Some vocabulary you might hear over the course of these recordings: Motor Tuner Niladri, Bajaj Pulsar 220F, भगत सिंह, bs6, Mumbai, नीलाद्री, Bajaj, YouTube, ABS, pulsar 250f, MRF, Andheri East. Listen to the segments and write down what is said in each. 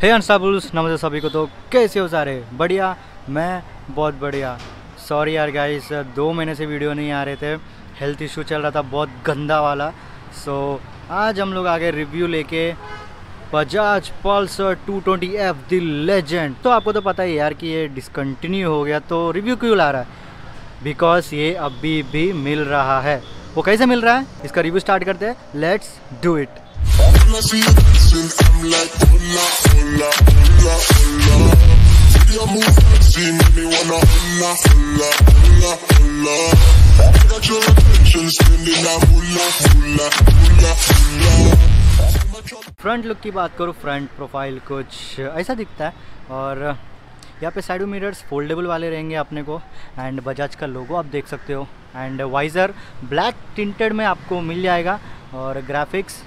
हे अनस्टॉपेबल्स, नमस्ते सभी को। तो कैसे हो सारे? बढ़िया, मैं बहुत बढ़िया। सॉरी यार गाइस, 2 महीने से वीडियो नहीं आ रहे थे, हेल्थ इशू चल रहा था बहुत गंदा वाला। सो आज हम लोग आगे रिव्यू लेके Bajaj Pulsar 220F the legend. तो आपको तो पता ही यार कि ये डिसकंटिन्यू हो गया, तो रिव्यू क्यों ला रहा है? बिकॉज ये अभी भी मिल रहा है। वो कैसे मिल रहा है, इसका रिव्यू स्टार्ट करते हैं, let's do it. Front look की बात करूँ, फ्रंट प्रोफाइल कुछ ऐसा दिखता है और यहाँ पे साइड मिरर्स फोल्डेबल वाले रहेंगे अपने को। एंड बजाज का लोगो आप देख सकते हो। एंड वाइजर ब्लैक टिंटेड में आपको मिल जाएगा और ग्राफिक्स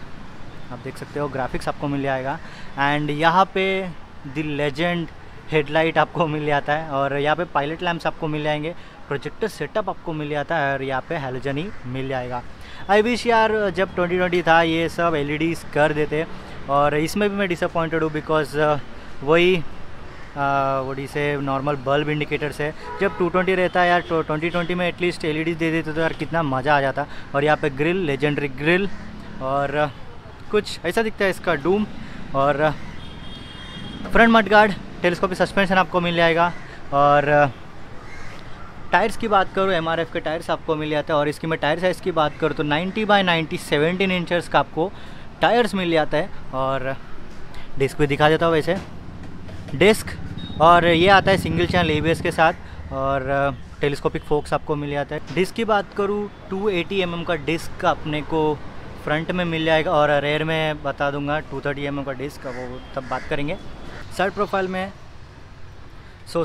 आप देख सकते हो, ग्राफिक्स आपको मिल जाएगा। एंड यहाँ पे द लेजेंड हेडलाइट आपको मिल जाता है और यहाँ पे पायलट लैम्प्स आपको मिल जाएंगे, प्रोजेक्टर सेटअप आपको मिल जाता है और यहाँ पे हैलोजन ही मिल जाएगा। आई विश यार जब 2020 था ये सब LEDs कर देते, और इसमें भी मैं डिसअपॉइंटेड हूँ बिकॉज वही वोडी से नॉर्मल बल्ब इंडिकेटर्स है। जब 220 रहता है यार, 2020 में एटलीस्ट LEDs दे देते तो यार कितना मज़ा आ जाता। और यहाँ पे ग्रिल, लेजेंडरी ग्रिल, और कुछ ऐसा दिखता है इसका डूम। और फ्रंट मडगार्ड, टेलीस्कोपिक सस्पेंशन आपको मिल जाएगा। और टायर्स की बात करूँ, MRF के टायर्स आपको मिल जाता है। और इसकी मैं टायर साइज़ की बात करूँ तो 90/90 17 इंचर्स का आपको टायर्स मिल जाता है। और डिस्क भी दिखा देता हूँ वैसे, डिस्क। और ये आता है सिंगल चैनल ABS के साथ और टेलीस्कोपिक फोक्स आपको मिल जाता है। डिस्क की बात करूँ, 280 mm का डिस्क अपने को फ्रंट में मिल जाएगा और रेयर में बता दूंगा 230 mm का डिस्क, वो तब बात करेंगे। साइड प्रोफाइल में,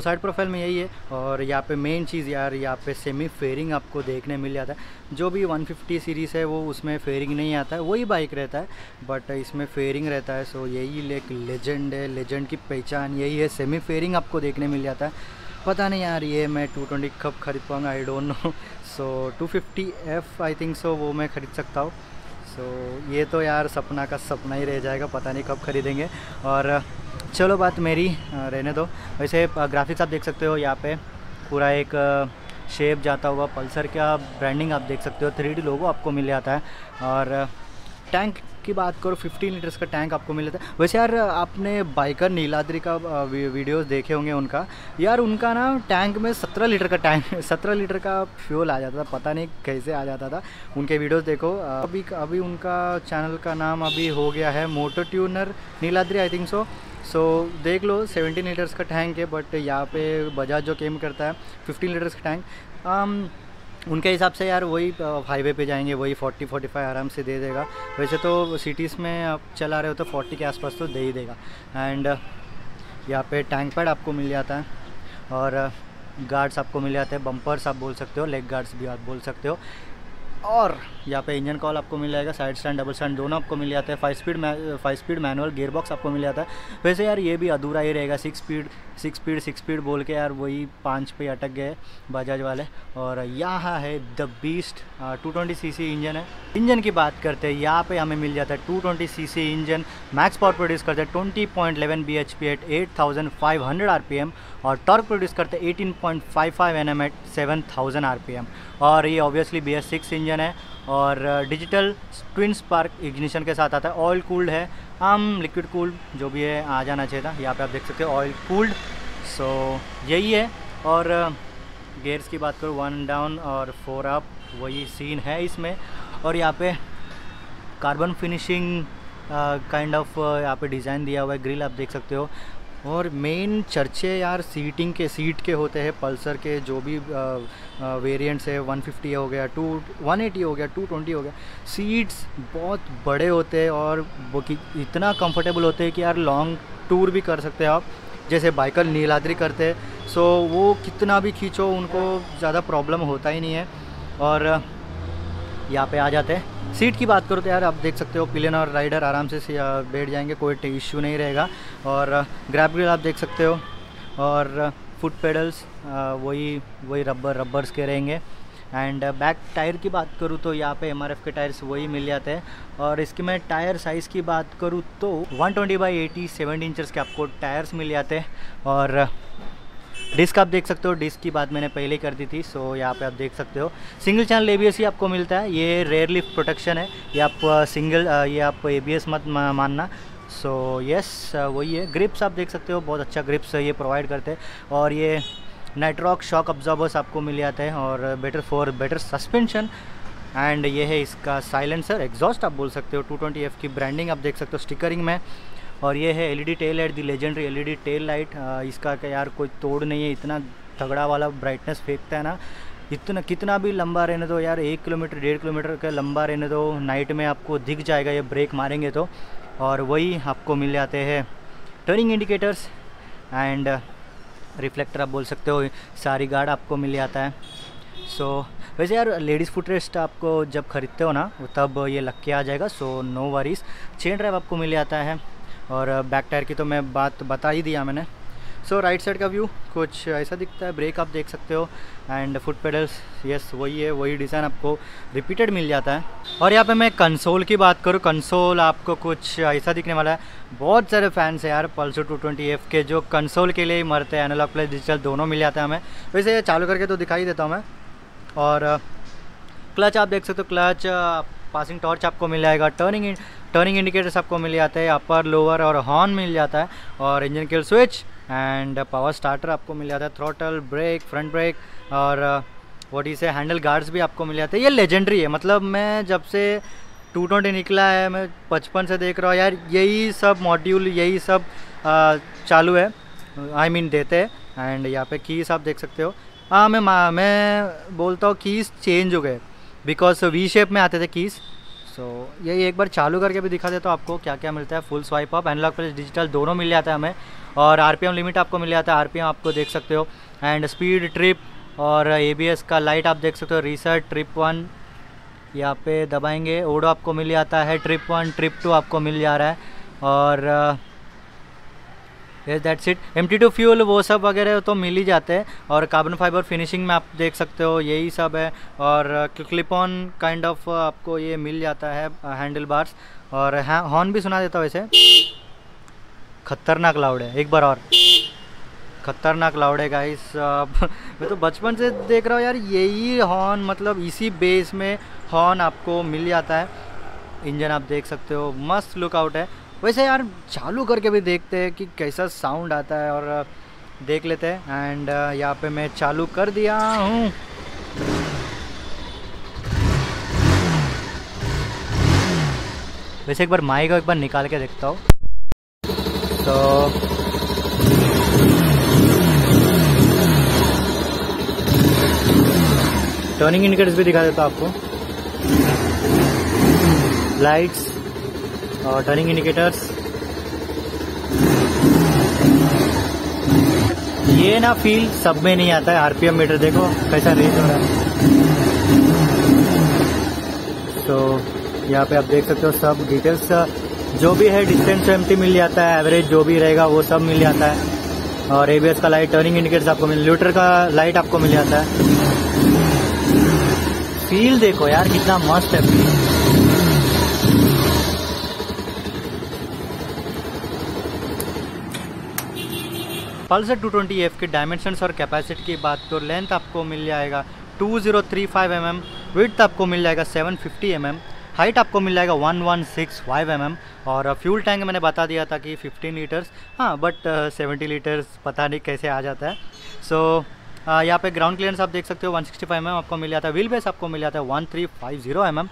साइड प्रोफाइल में यही है। और यहाँ पे मेन चीज़ यार, यहाँ पे सेमी फेयरिंग आपको देखने मिल जाता है। जो भी 150 सीरीज़ है वो उसमें फेयरिंग नहीं आता है, वही बाइक रहता है, बट इसमें फेयरिंग रहता है। सो यही एक लेजेंड है, लेजेंड की पहचान यही है, सेमी फेयरिंग आपको देखने मिल जाता है। पता नहीं यार ये मैं 220 कब खरीद पाऊँगा, I don't know. So 250F I think so वो मैं खरीद सकता हूँ। सो ये तो यार सपना का सपना ही रह जाएगा, पता नहीं कब खरीदेंगे। और चलो बात मेरी रहने दो। वैसे ग्राफिक्स आप देख सकते हो, यहाँ पे पूरा एक शेप जाता हुआ पल्सर का ब्रांडिंग आप देख सकते हो, 3D लोगो आपको मिल जाता है। और टैंक की बात करो, 15 लीटर्स का टैंक आपको मिल जाता है। वैसे यार आपने बाइकर नीलाद्री का वीडियोस देखे होंगे उनका, यार उनका ना टैंक में 17 लीटर का फ्यूल आ जाता था, पता नहीं कैसे आ जाता था। उनके वीडियोस देखो। अभी उनका चैनल का नाम अभी हो गया है motor tuner नीलाद्री I think so. देख लो, 17 लीटर्स का टैंक है, बट यहाँ पे बजाज जो कैम करता है 15 लीटर्स का टैंक। उनके हिसाब से यार वही हाईवे पे जाएंगे वही 40-45 आराम से दे देगा। वैसे तो सिटीज़ में आप चला रहे हो तो 40 के आसपास तो दे ही देगा। एंड यहाँ पे टैंक पैड आपको मिल जाता है और गार्ड्स आपको मिल जाते हैं, बम्पर्स आप बोल सकते हो, लेग गार्ड्स भी आप बोल सकते हो। और यहाँ पे इंजन कॉल आपको मिल जाएगा, साइड स्टैंड, डबल स्टैंड दोनों आपको मिल जाते हैं। 5 स्पीड मैनुअल गियर बॉक्स आपको मिल जाता है। वैसे यार ये भी अधूरा ही रहेगा, 6 स्पीड बोल के यार वही 5 पे अटक गए बजाज वाले। और यहाँ है द बीस्ट, 220cc इंजन है। इंजन की बात करते हैं, यहाँ पे हमें मिल जाता है 220cc engine, max power produce करते हैं 20.11 bhp एट 8500 rpm और टॉर्क प्रोड्यूस करते हैं 18.55 Nm एट 7000 rpm। और ये ऑब्वियसली BS6 इंजन है और डिजिटल ट्विन स्पार्क इग्निशन के साथ आता है। ऑयल कूल्ड है, लिक्विड कूल्ड जो भी है आ जाना चाहिए था। यहाँ पे आप देख सकते हो ऑयल कूल्ड, सो यही है। और गेयर्स की बात करो, 1 डाउन और 4 अप वही सीन है इसमें। और यहाँ पे कार्बन फिनिशिंग काइंड ऑफ यहाँ पे डिज़ाइन दिया हुआ है, ग्रिल आप देख सकते हो। और मेन चर्चे यार सीटिंग के, सीट के होते हैं पल्सर के, जो भी वेरिएंट्स है, 150 हो गया, 180 हो गया, 220 हो गया, सीट्स बहुत बड़े होते हैं और इतना कंफर्टेबल होते हैं कि यार लॉन्ग टूर भी कर सकते हैं आप, जैसे बाइकर नीलाद्री करते हैं। सो वो कितना भी खींचो उनको ज़्यादा प्रॉब्लम होता ही नहीं है। और यहाँ पे आ जाते हैं, सीट की बात करो तो यार आप देख सकते हो पिलियन और राइडर आराम से बैठ जाएंगे, कोई इश्यू नहीं रहेगा। और ग्रैब ग्रिल आप देख सकते हो और फुट पेडल्स वही रबर्स के रहेंगे। एंड बैक टायर की बात करूँ तो यहाँ पे MRF के टायर्स वही मिल जाते हैं। और इसकी मैं टायर साइज़ की बात करूँ तो 120/80 7 इंचेस के आपको टायर्स मिल जाते हैं। और डिस्क आप देख सकते हो, डिस्क की बात मैंने पहले कर दी थी। सो यहाँ पे आप देख सकते हो सिंगल चैनल ABS ही आपको मिलता है। ये रेयर लिफ्ट प्रोटेक्शन है, ये आप सिंगल ये आप ABS मत मानना। सो यस वही है। ग्रिप्स आप देख सकते हो, बहुत अच्छा ग्रिप्स ये प्रोवाइड करते हैं। और ये नाइट्रॉक शॉक अब्जॉर्बर्स आपको मिल जाते हैं और बेटर सस्पेंशन। एंड ये है इसका साइलेंसर, एग्जॉस्ट आप बोल सकते हो। 220F की ब्रांडिंग आप देख सकते हो स्टिकरिंग में। और ये है LED tail light, the legendary LED tail light. इसका यार कोई तोड़ नहीं है, इतना तगड़ा वाला ब्राइटनेस फेंकता है ना, इतना कितना भी लंबा रहने दो यार, 1 किलोमीटर 1.5 किलोमीटर का लंबा रहने दो, नाइट में आपको दिख जाएगा ये ब्रेक मारेंगे तो। और वही आपको मिल जाते हैं टर्निंग इंडिकेटर्स एंड रिफ्लेक्टर आप बोल सकते हो, सारी गार्ड आपको मिल जाता है। सो वैसे यार लेडीज़ फुटरेस्ट आपको जब खरीदते हो ना तब ये लग के आ जाएगा, so no worries. Chain drive आपको मिल जाता है। और बैक टायर की तो मैं बात बता ही दिया मैंने। सो राइट साइड का व्यू कुछ ऐसा दिखता है। ब्रेक आप देख सकते हो एंड फुट पेडल्स यस वही है, वही डिज़ाइन आपको रिपीटेड मिल जाता है। और यहाँ पे मैं कंसोल की बात करूँ, कंसोल आपको कुछ ऐसा दिखने वाला है। बहुत सारे फैंस हैं यार पल्सर 220F के जो कंसोल के लिए ही मरते हैं। एनालॉग प्लस डिजिटल दोनों मिल जाता है हमें। वैसे चालू करके तो दिखाई देता हूँ मैं। और क्लच आप देख सकते हो, क्लच पासिंग टॉर्च आपको मिल जाएगा, टर्निंग इंडिकेटर्स आपको मिल जाते हैं, अपर लोअर और हॉर्न मिल जाता है। और engine kill switch and power starter आपको मिल जाता है, थ्रॉटल ब्रेक फ्रंट ब्रेक और what is a handle guards भी आपको मिल जाते हैं। ये लेजेंडरी है, मतलब मैं जब से 220 निकला है मैं बचपन से देख रहा हूँ यार, यही सब मॉड्यूल यही सब चालू है I mean देते हैं। एंड यहाँ पे कीज़ आप देख सकते हो। हाँ मैं बोलता हूँ कीज़ चेंज हो गए, बिकॉज वी शेप में आते थे कीज़। सो यही एक बार चालू करके भी दिखा देता हूँ आपको क्या क्या मिलता है। Full swipe up, analogue plus digital दोनों मिल जाता है हमें। और RPM लिमिट आपको मिल जाता है, RPM आपको देख सकते हो। एंड स्पीड ट्रिप और ABS का लाइट आप देख सकते हो, रिसर्ट ट्रिप 1 यहाँ पे दबाएंगे, ओडो आपको मिल जाता है, ट्रिप 1 ट्रिप 2 आपको मिल जा रहा है। और yes that's it. MT2 fuel वो सब वगैरह तो मिल ही जाते हैं। और कार्बन फाइबर फिनिशिंग में आप देख सकते हो यही सब है। और क्लिप ऑन काइंड ऑफ आपको ये मिल जाता है हैंडल बार्स। और हॉर्न भी सुना देता हूँ, वैसे खतरनाक लाउड है, एक बार और खतरनाक लाउड है गाइस। मैं तो बचपन से देख रहा हूँ यार, यही हॉर्न मतलब इसी बेस में हॉर्न आपको मिल जाता है। इंजन आप देख सकते हो, मस्त लुकआउट है। वैसे यार चालू करके भी देखते हैं कि कैसा साउंड आता है और देख लेते हैं। एंड यहाँ पे मैं चालू कर दिया हूँ। वैसे एक बार माइक को एक बार निकाल के देखता हूँ। तो टर्निंग इंडिकेटर्स भी दिखा देता हूँ आपको, लाइट्स और टर्निंग इंडिकेटर्स। ये ना फील सब में नहीं आता है। RPM मीटर देखो कैसा रेज हो रहा है। तो यहाँ पे आप देख सकते हो सब डिटेल्स जो भी है, डिस्टेंस MT मिल जाता है, एवरेज जो भी रहेगा वो सब मिल जाता है। और ABS का लाइट, टर्निंग इंडिकेटर्स आपको मिल, ल्यूटर का लाइट आपको मिल जाता है। फील देखो यार कितना मस्त है फील। पल्सर 220F के डायमेंशंस और कैपेसिटी की बात तो लेंथ आपको मिल जाएगा 2035 mm, विड्थ आपको मिल जाएगा 750 mm, हाइट आपको मिल जाएगा 1165 mm। और फ्यूल टैंक मैंने बता दिया था कि 15 लीटर्स, हाँ बट 70 लीटर्स पता नहीं कैसे आ जाता है। सो यहाँ पे ग्राउंड क्लियरेंस आप देख सकते हो 165 mm आपको मिल जाता है। व्हील बेस आपको मिल जाता है 1350 mm।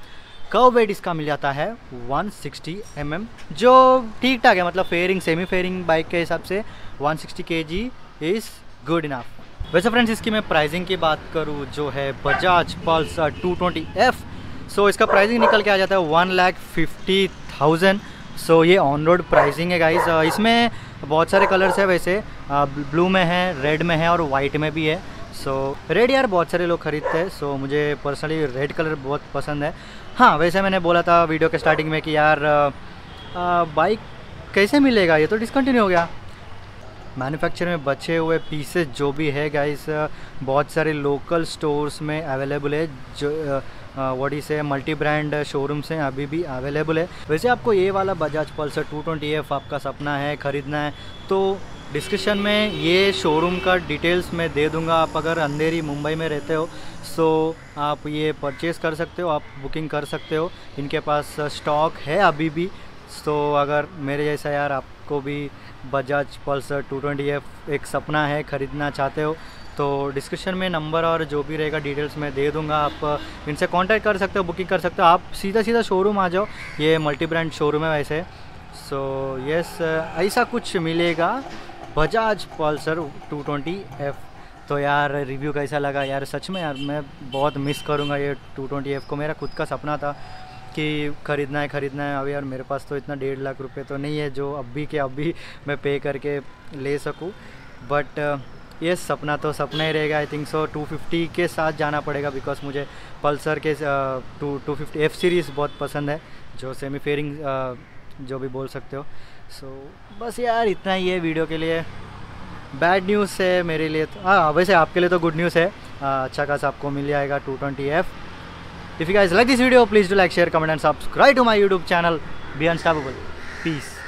कर्व वेट इसका मिल जाता है 160 mm, जो ठीक ठाक है, मतलब फेयरिंग सेमी फेयरिंग बाइक के हिसाब से 160 kg इज़ गुड इनफ। वैसे फ्रेंड्स इसकी मैं प्राइसिंग की बात करूँ जो है बजाज पल्सर 220F, सो इसका प्राइसिंग निकल के आ जाता है 1,50,000। सो ये ऑन रोड प्राइसिंग है गाइज। इसमें बहुत सारे कलर्स है, वैसे ब्लू में है, रेड में है और वाइट में भी है। सो रेड यार बहुत सारे लोग खरीदते हैं। सो मुझे पर्सनली रेड कलर बहुत पसंद है। हाँ वैसे मैंने बोला था वीडियो के स्टार्टिंग में कि यार बाइक कैसे मिलेगा, ये तो डिसकंटिन्यू हो गया। मैन्युफैक्चर में बचे हुए पीसेस जो भी है गाइस बहुत सारे लोकल स्टोर्स में अवेलेबल है, जो वॉडी से मल्टी ब्रांड शोरूम से अभी भी अवेलेबल है। वैसे आपको ये वाला बजाज पल्सर 220F आपका सपना है ख़रीदना है तो डिस्क्रिप्शन में ये शोरूम का डिटेल्स मैं दे दूंगा। आप अगर अंधेरी मुंबई में रहते हो सो आप ये परचेज़ कर सकते हो, आप बुकिंग कर सकते हो, इनके पास स्टॉक है अभी भी। तो अगर मेरे जैसा यार आपको भी बजाज पल्सर 220F एक सपना है ख़रीदना चाहते हो तो डिस्क्रिप्शन में नंबर और जो भी रहेगा डिटेल्स मैं दे दूंगा, आप इनसे कांटेक्ट कर सकते हो, बुकिंग कर सकते हो। आप सीधा शोरूम आ जाओ, ये मल्टी ब्रांड शोरूम है वैसे। सो यस ऐसा कुछ मिलेगा बजाज पल्सर 220F। तो यार रिव्यू कैसा लगा यार, सच में यार मैं बहुत मिस करूँगा ये 220F को। मेरा खुद का सपना था कि ख़रीदना है ख़रीदना है। अभी यार मेरे पास तो इतना 1.5 लाख रुपए तो नहीं है जो अभी मैं पे करके ले सकूँ, बट ये सपना तो सपना ही रहेगा। आई थिंक सो 250 के साथ जाना पड़ेगा बिकॉज मुझे पल्सर के 250F सीरीज़ बहुत पसंद है, जो सेमी फेयरिंग जो भी बोल सकते हो। सो बस यार इतना ही है वीडियो के लिए। बैड न्यूज़ है मेरे लिए तो, हाँ वैसे आपके लिए तो गुड न्यूज़ है, अच्छा खासा आपको मिल जाएगा 220F। If you guys like this video, please do like, share, comment and subscribe to my YouTube channel. Be unstoppable. Peace.